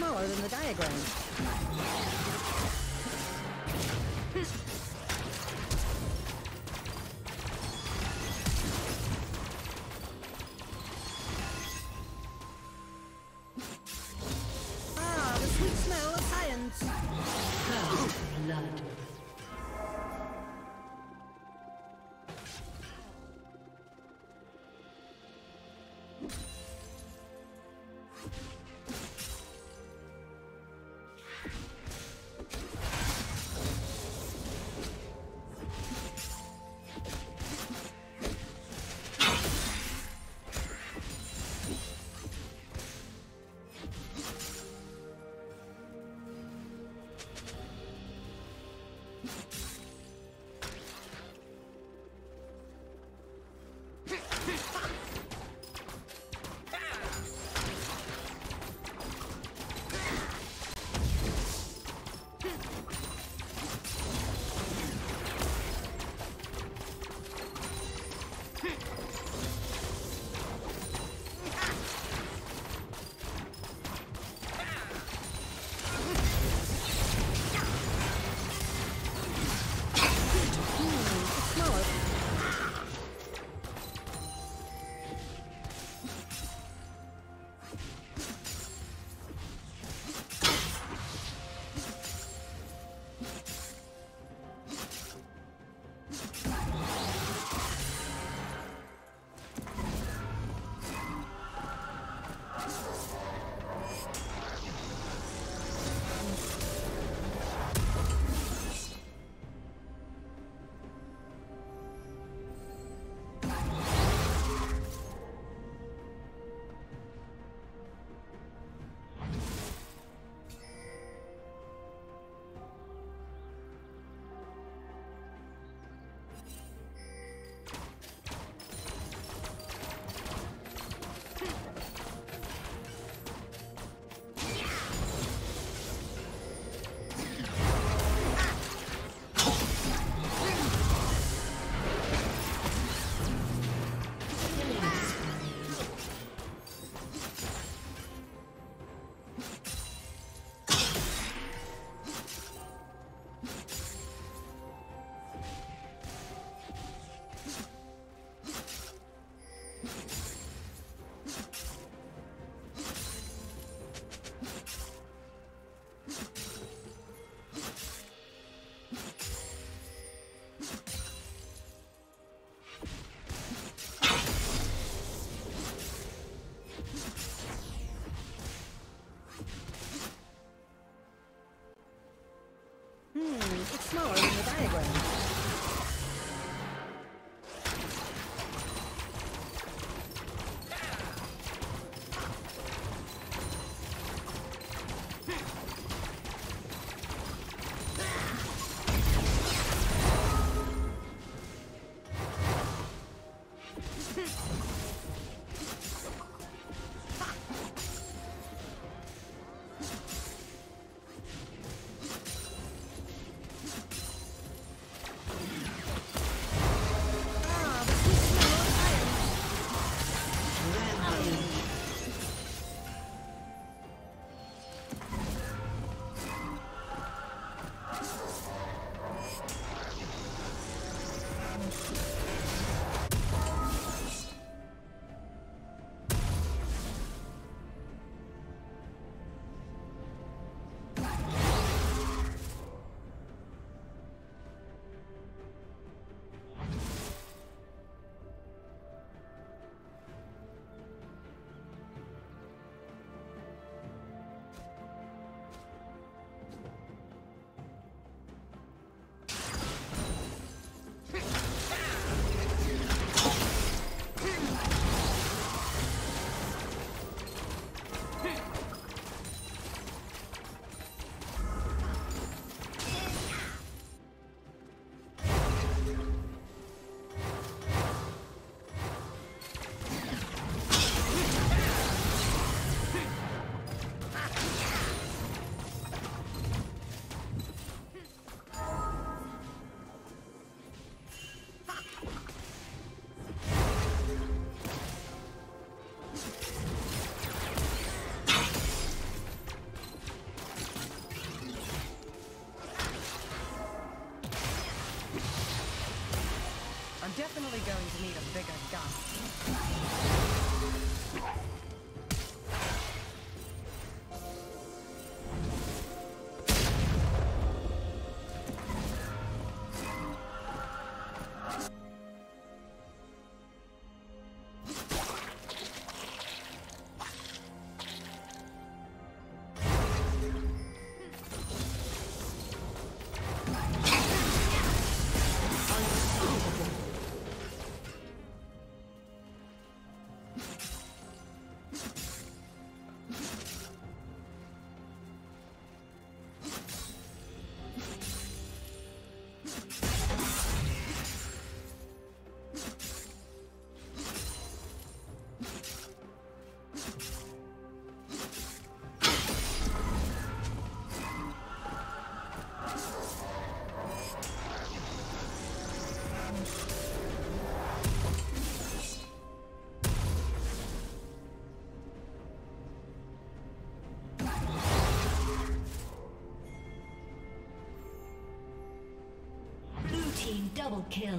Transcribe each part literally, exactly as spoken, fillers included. smaller than the diagram. Ah, the sweet smell of science. First blood. Smaller than the diagram. need a bigger gun. Double kill.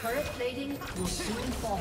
Turret plating will soon fall.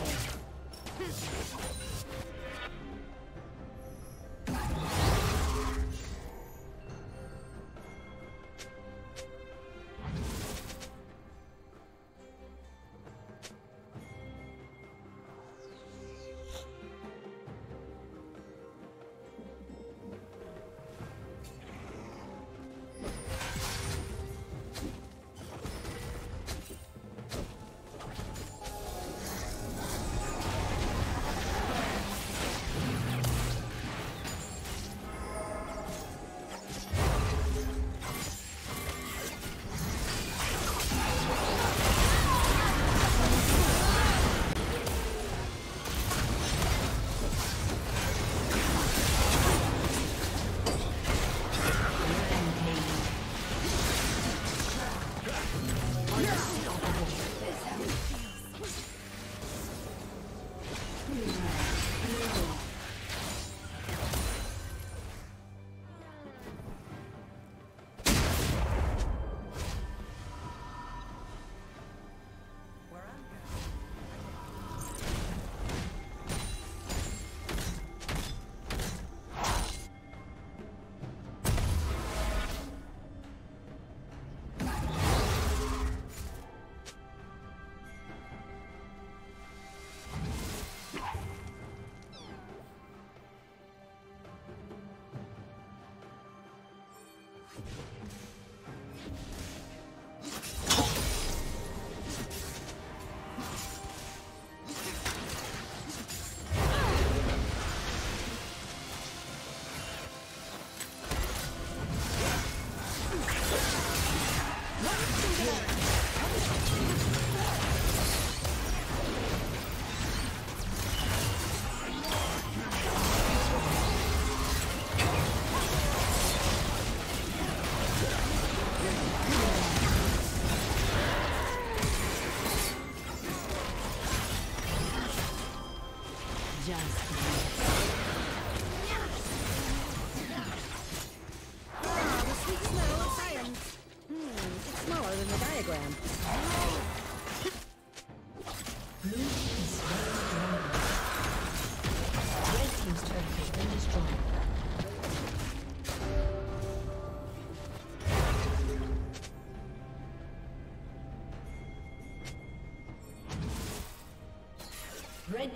Red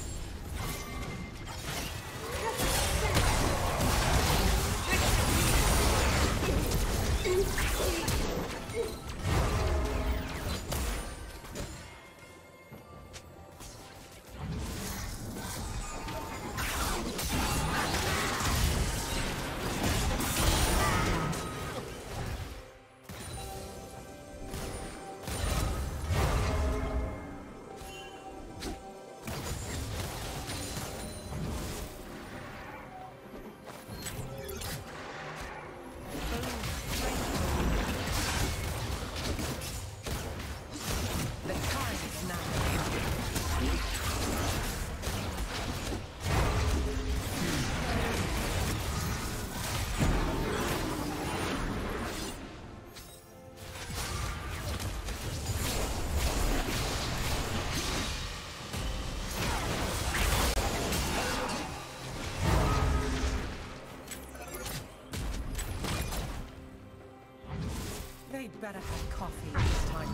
better have coffee this time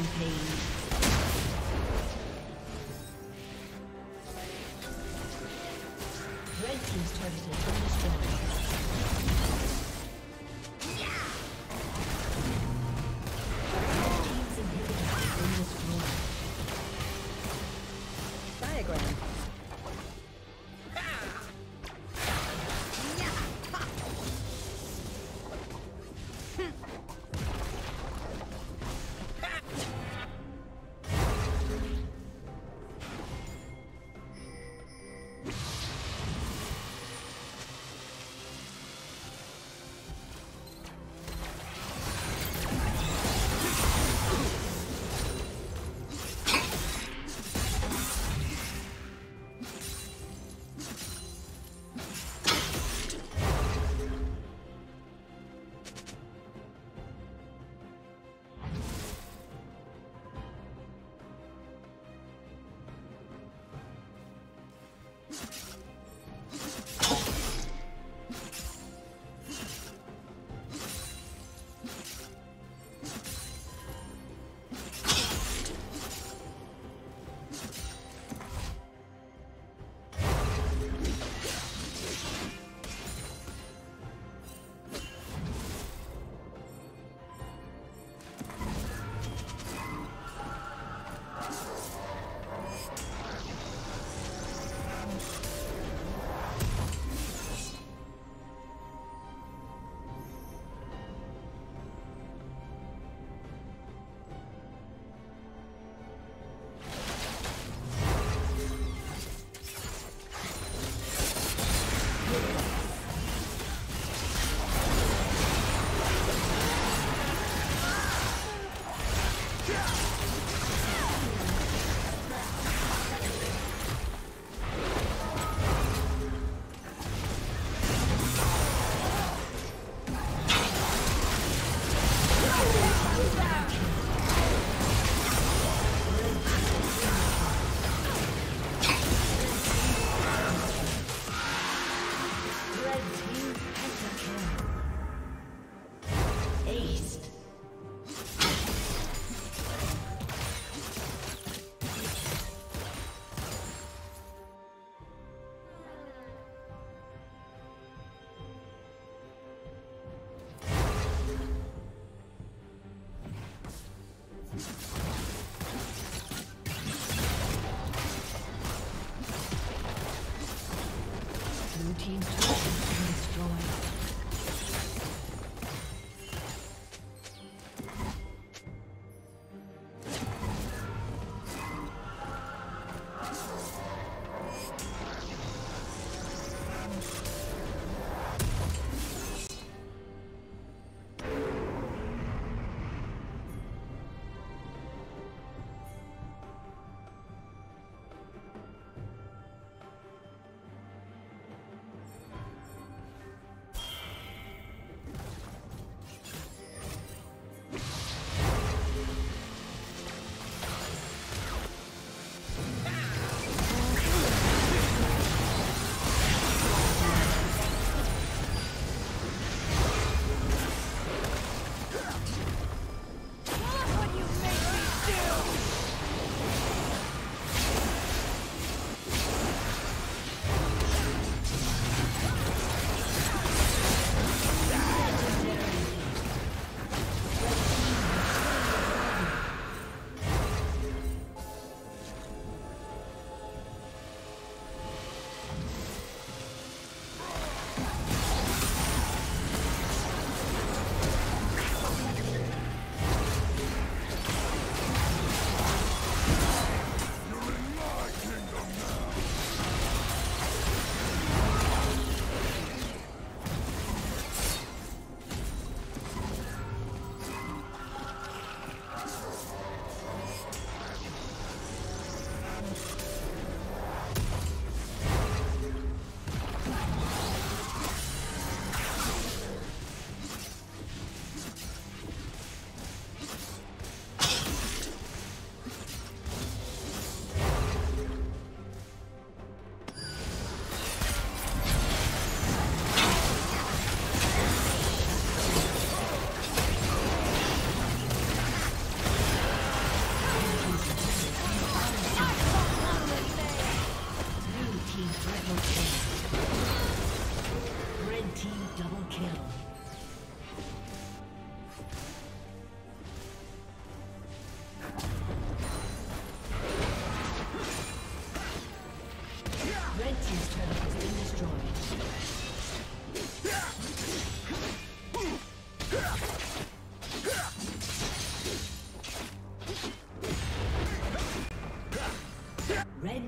Rampage.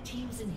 team's